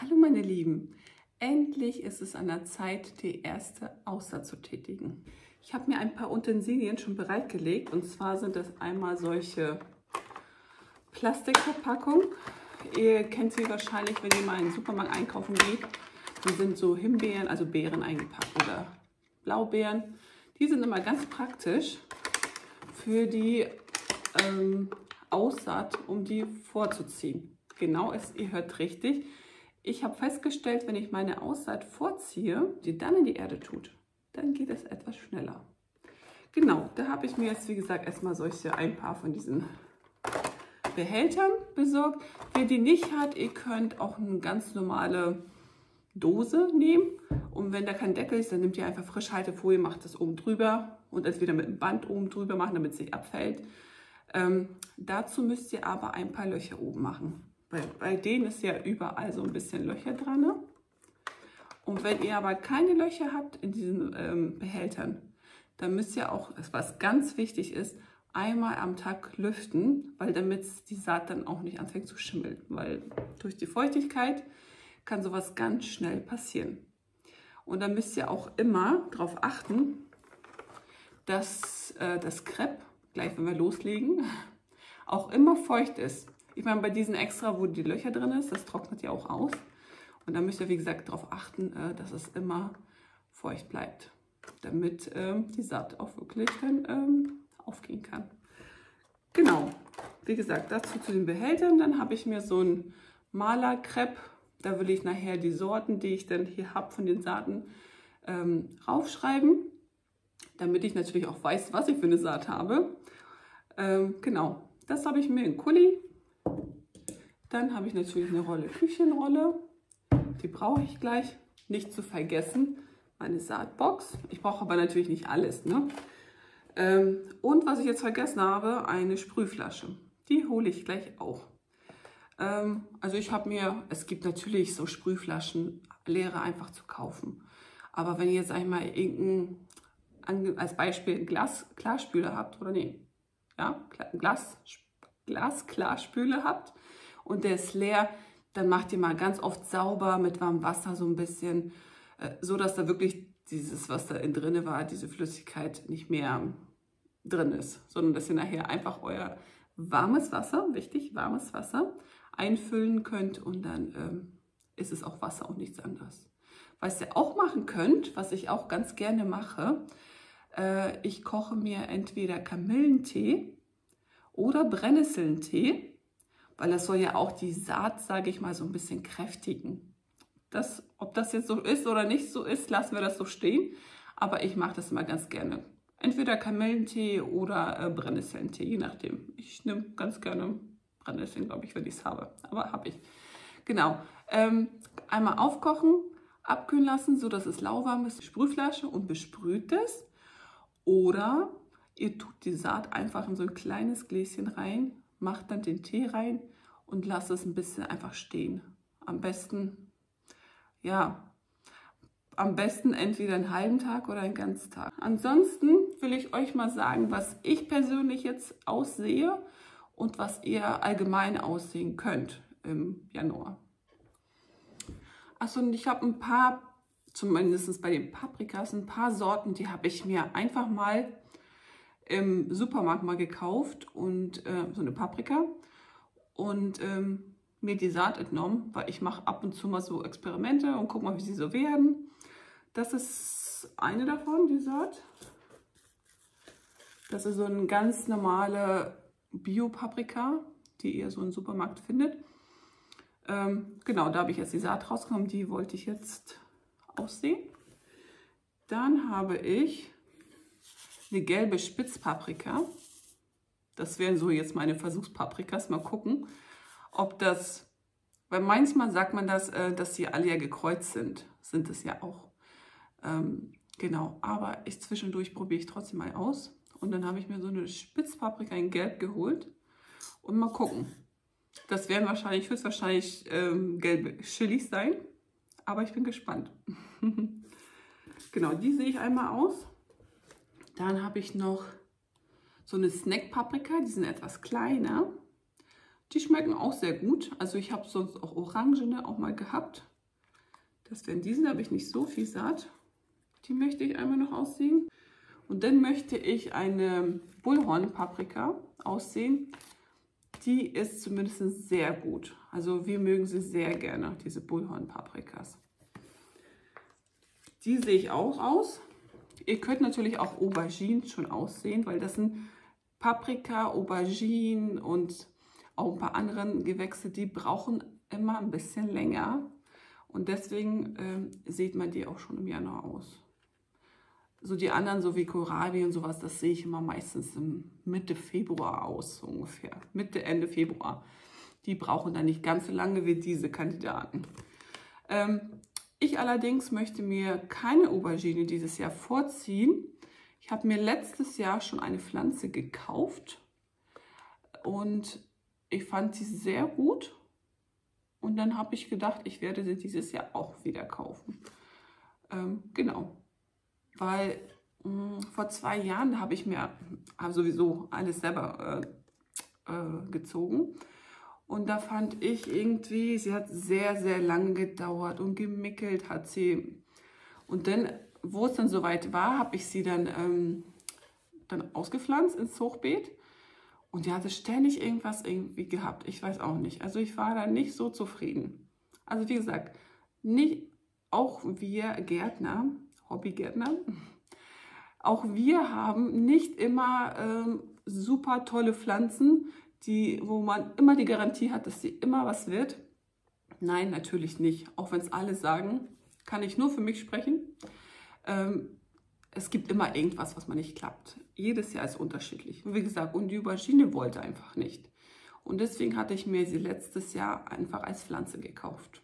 Hallo meine Lieben, endlich ist es an der Zeit, die erste Aussaat zu tätigen. Ich habe mir ein paar Utensilien schon bereitgelegt und zwar sind das einmal solche Plastikverpackungen. Ihr kennt sie wahrscheinlich, wenn ihr mal in den Supermarkt einkaufen geht. Die sind so Himbeeren, also Beeren eingepackt oder Blaubeeren. Die sind immer ganz praktisch für die Aussaat, um die vorzuziehen. Genau, ihr hört richtig. Ich habe festgestellt, wenn ich meine Aussaat vorziehe, die dann in die Erde tut, dann geht es etwas schneller. Genau, da habe ich mir jetzt, wie gesagt, erstmal ein paar von diesen Behältern besorgt. Wer die nicht hat, ihr könnt auch eine ganz normale Dose nehmen. Und wenn da kein Deckel ist, dann nehmt ihr einfach Frischhaltefolie, macht das oben drüber und entweder mit einem Band oben drüber machen, damit es nicht abfällt. Dazu müsst ihr aber ein paar Löcher oben machen. Bei denen ist ja überall so ein bisschen Löcher dran. Ne? Und wenn ihr aber keine Löcher habt in diesen Behältern, dann müsst ihr auch, was ganz wichtig ist, einmal am Tag lüften, weil damit die Saat dann auch nicht anfängt zu schimmeln. Weil durch die Feuchtigkeit kann sowas ganz schnell passieren. Und dann müsst ihr auch immer darauf achten, dass das Krepp, gleich wenn wir loslegen, auch immer feucht ist. Ich meine, bei diesen extra, wo die Löcher drin ist, das trocknet ja auch aus. Und da müsst ihr, wie gesagt, darauf achten, dass es immer feucht bleibt, damit die Saat auch wirklich dann aufgehen kann. Genau, wie gesagt, dazu zu den Behältern. Dann habe ich mir so einen Malerkrepp. Da will ich nachher die Sorten, die ich dann hier habe von den Saaten, raufschreiben, damit ich natürlich auch weiß, was ich für eine Saat habe. Genau, das habe ich mir in Kuli. Dann habe ich natürlich eine Rolle Küchenrolle, die brauche ich gleich. Nicht zu vergessen, meine Saatbox. Ich brauche aber natürlich nicht alles. Ne? Und was ich jetzt vergessen habe, eine Sprühflasche. Die hole ich gleich auch. Also ich habe mir, es gibt natürlich so Sprühflaschen, leere einfach zu kaufen. Aber wenn ihr jetzt einmal irgendein, als Beispiel einen Glasspüler habt, oder nee, ja, Glasklarspüle habt und der ist leer, dann macht ihr mal ganz oft sauber mit warmem Wasser so ein bisschen, so dass da wirklich dieses, was da drin war, diese Flüssigkeit nicht mehr drin ist, sondern dass ihr nachher einfach euer warmes Wasser, wichtig, warmes Wasser einfüllen könnt und dann ist es auch Wasser und nichts anderes. Was ihr auch machen könnt, was ich auch ganz gerne mache, ich koche mir entweder Kamillentee oder Brennnesselntee, weil das soll ja auch die Saat, sage ich mal, so ein bisschen kräftigen. Das, ob das jetzt so ist oder nicht so ist, lassen wir das so stehen, aber ich mache das mal ganz gerne. Entweder Kamillentee oder Brennnesselntee, je nachdem. Ich nehme ganz gerne Brennnesseln, glaube ich, wenn ich es habe, aber habe ich. Genau, einmal aufkochen, abkühlen lassen, sodass es lauwarm ist, Sprühflasche und besprüht es. Oder ihr tut die Saat einfach in so ein kleines Gläschen rein, macht dann den Tee rein und lasst es ein bisschen einfach stehen. Am besten, ja, am besten entweder einen halben Tag oder einen ganzen Tag. Ansonsten will ich euch mal sagen, was ich persönlich jetzt aussehe und was ihr allgemein aussehen könnt im Januar. Achso, und ich habe ein paar, zumindest bei den Paprikas, ein paar Sorten, die habe ich mir einfach mal im Supermarkt mal gekauft und so eine Paprika und mir die Saat entnommen, weil ich mache ab und zu mal so Experimente und gucke mal, wie sie so werden. Das ist eine davon, die Saat. Das ist so eine ganz normale Bio-Paprika, die ihr so im Supermarkt findet. Genau, da habe ich jetzt die Saat rausgenommen, die wollte ich jetzt aussehen. Dann habe ich eine gelbe Spitzpaprika. Das wären so jetzt meine Versuchspaprikas. Mal gucken, ob das, weil manchmal sagt man das, dass sie alle ja gekreuzt sind. Sind es ja auch. Genau, aber ich zwischendurch probiere ich trotzdem mal aus. Und dann habe ich mir so eine Spitzpaprika in Gelb geholt. Und mal gucken. Das werden wahrscheinlich, höchstwahrscheinlich gelbe Chilis sein. Aber ich bin gespannt. Genau, die sehe ich einmal aus. Dann habe ich noch so eine Snack-Paprika, die sind etwas kleiner. Die schmecken auch sehr gut. Also ich habe sonst auch Orangene auch mal gehabt. Das wären diesen, da habe ich nicht so viel satt. Die möchte ich einmal noch aussehen. Und dann möchte ich eine Bullhorn-Paprika aussehen. Die ist zumindest sehr gut. Also wir mögen sie sehr gerne, diese Bullhorn-Paprikas. Die sehe ich auch aus. Ihr könnt natürlich auch Aubergine schon aussehen, weil das sind Paprika, Aubergine und auch ein paar andere Gewächse, die brauchen immer ein bisschen länger. Und deswegen sieht man die auch schon im Januar aus. So die anderen, so wie Kohlrabi und sowas, das sehe ich immer meistens im Mitte Februar aus, so ungefähr. Mitte, Ende Februar. Die brauchen dann nicht ganz so lange wie diese Kandidaten. Ich allerdings möchte mir keine Aubergine dieses Jahr vorziehen. Ich habe mir letztes Jahr schon eine Pflanze gekauft und ich fand sie sehr gut. Und dann habe ich gedacht, ich werde sie dieses Jahr auch wieder kaufen. Genau, weil vor 2 Jahren habe ich mir sowieso alles selber gezogen. Und da fand ich irgendwie, sie hat sehr, sehr lange gedauert und gemickelt hat sie. Und dann, wo es dann soweit war, habe ich sie dann ausgepflanzt ins Hochbeet. Und die hatte ständig irgendwas irgendwie gehabt. Ich weiß auch nicht. Also ich war da nicht so zufrieden. Also wie gesagt, nicht, auch wir Gärtner, Hobbygärtner, auch wir haben nicht immer super tolle Pflanzen, wo man immer die Garantie hat, dass sie immer was wird. Nein, natürlich nicht. Auch wenn es alle sagen, kann ich nur für mich sprechen. Es gibt immer irgendwas, was man nicht klappt. Jedes Jahr ist unterschiedlich. Und wie gesagt, und die Aubergine wollte einfach nicht. Und deswegen hatte ich mir sie letztes Jahr einfach als Pflanze gekauft.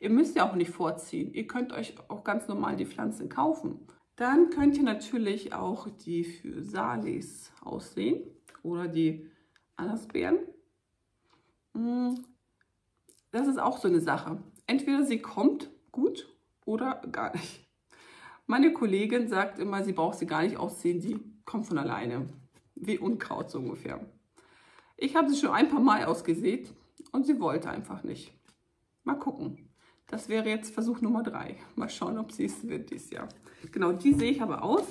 Ihr müsst ja auch nicht vorziehen. Ihr könnt euch auch ganz normal die Pflanzen kaufen. Dann könnt ihr natürlich auch die Physalis aussehen oder die Ananasbeeren. Das ist auch so eine Sache. Entweder sie kommt gut oder gar nicht. Meine Kollegin sagt immer, sie braucht sie gar nicht aussehen, die kommt von alleine. Wie Unkraut so ungefähr. Ich habe sie schon ein paar Mal ausgesät und sie wollte einfach nicht. Mal gucken. Das wäre jetzt Versuch Nummer 3. Mal schauen, ob sie es wird dieses Jahr. Genau, die sehe ich aber aus.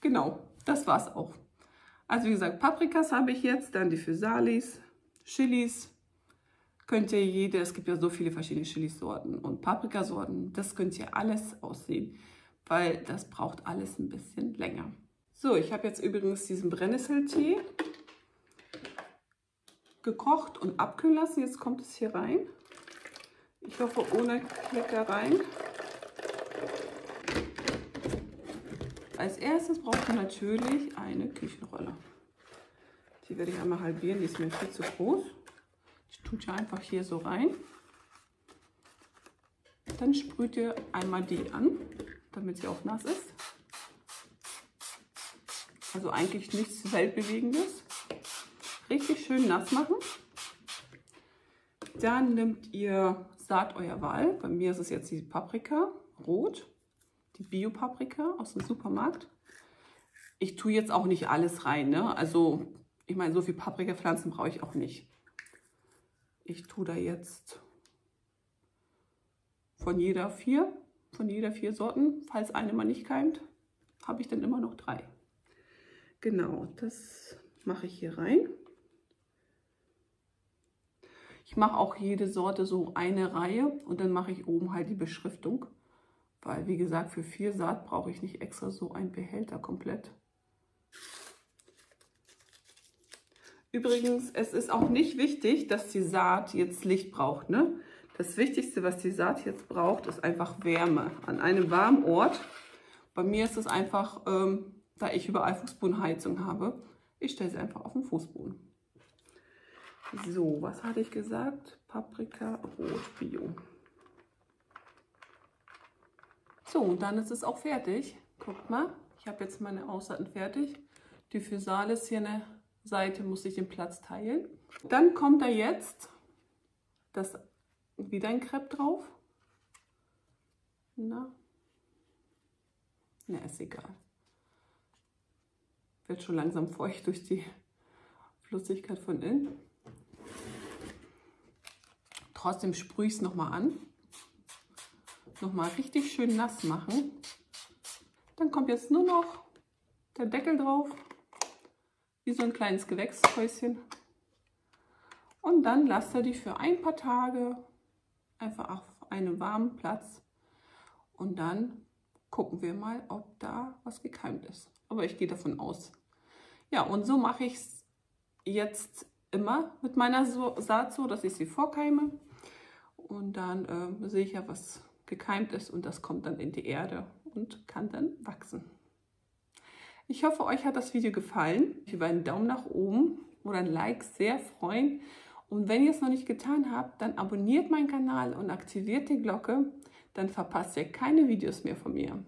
Genau, das war es auch. Also wie gesagt, Paprikas habe ich jetzt, dann die Physalis, Chilis. Könnt ihr es gibt ja so viele verschiedene Chilisorten und Paprikasorten, das könnt ihr alles aussehen, weil das braucht alles ein bisschen länger. So, ich habe jetzt übrigens diesen Brennnesseltee gekocht und abkühlen lassen. Jetzt kommt es hier rein. Ich hoffe, ohne Kleckereien. Als erstes braucht man natürlich eine Küchenrolle. Die werde ich einmal halbieren, die ist mir viel zu groß. Ich tue ja einfach hier so rein. Dann sprüht ihr einmal die an, damit sie auch nass ist. Also eigentlich nichts Weltbewegendes. Richtig schön nass machen. Dann nehmt ihr Saat eurer Wahl. Bei mir ist es jetzt die Paprika, rot. Die Bio-Paprika aus dem Supermarkt. Ich tue jetzt auch nicht alles rein, ne? Also ich meine, so viel Paprikapflanzen brauche ich auch nicht. Ich tue da jetzt von jeder vier Sorten, falls eine mal nicht keimt, habe ich dann immer noch 3. Genau, das mache ich hier rein. Ich mache auch jede Sorte so eine Reihe und dann mache ich oben halt die Beschriftung, weil wie gesagt, für 4 Saat brauche ich nicht extra so einen Behälter komplett. Übrigens, es ist auch nicht wichtig, dass die Saat jetzt Licht braucht, ne? Das Wichtigste, was die Saat jetzt braucht, ist einfach Wärme an einem warmen Ort. Bei mir ist es einfach, da ich überall Fußbodenheizung habe, ich stelle sie einfach auf den Fußboden. So, was hatte ich gesagt? Paprika, Rot, Bio. So, und dann ist es auch fertig. Guckt mal, ich habe jetzt meine Aussaaten fertig. Die Physalis hier eine Seite muss ich den Platz teilen. Dann kommt da jetzt wieder ein Crepe drauf. Na, ist egal. Wird schon langsam feucht durch die Flüssigkeit von innen. Trotzdem sprühe ich es nochmal an. Nochmal richtig schön nass machen. Dann kommt jetzt nur noch der Deckel drauf, wie so ein kleines Gewächshäuschen. Und dann lasst ihr die für ein paar Tage einfach auf einem warmen Platz. Und dann gucken wir mal, ob da was gekeimt ist. Aber ich gehe davon aus. Ja, und so mache ich es jetzt immer mit meiner Saat so, dass ich sie vorkeime. Und dann sehe ich ja, was gekeimt ist, und das kommt dann in die Erde und kann dann wachsen. Ich hoffe, euch hat das Video gefallen. Ich würde einen Daumen nach oben oder ein Like sehr freuen. Und wenn ihr es noch nicht getan habt, dann abonniert meinen Kanal und aktiviert die Glocke. Dann verpasst ihr keine Videos mehr von mir.